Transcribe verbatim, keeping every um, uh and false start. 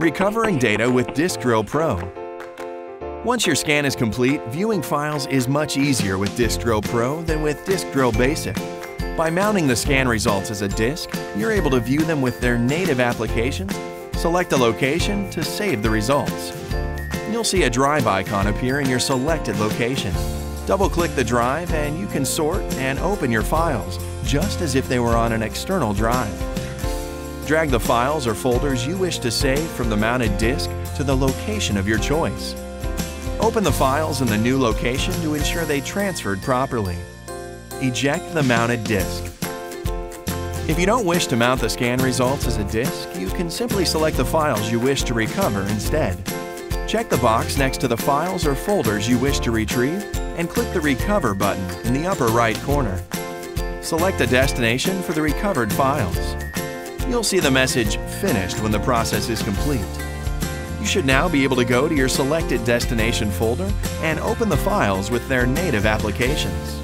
Recovering data with Disk Drill Pro. Once your scan is complete, viewing files is much easier with Disk Drill Pro than with Disk Drill Basic. By mounting the scan results as a disk, you're able to view them with their native applications, select a location to save the results. You'll see a drive icon appear in your selected location. Double-click the drive and you can sort and open your files, just as if they were on an external drive. Drag the files or folders you wish to save from the mounted disk to the location of your choice. Open the files in the new location to ensure they transferred properly. Eject the mounted disk. If you don't wish to mount the scan results as a disk, you can simply select the files you wish to recover instead. Check the box next to the files or folders you wish to retrieve and click the Recover button in the upper right corner. Select a destination for the recovered files. You'll see the message "Finished" when the process is complete. You should now be able to go to your selected destination folder and open the files with their native applications.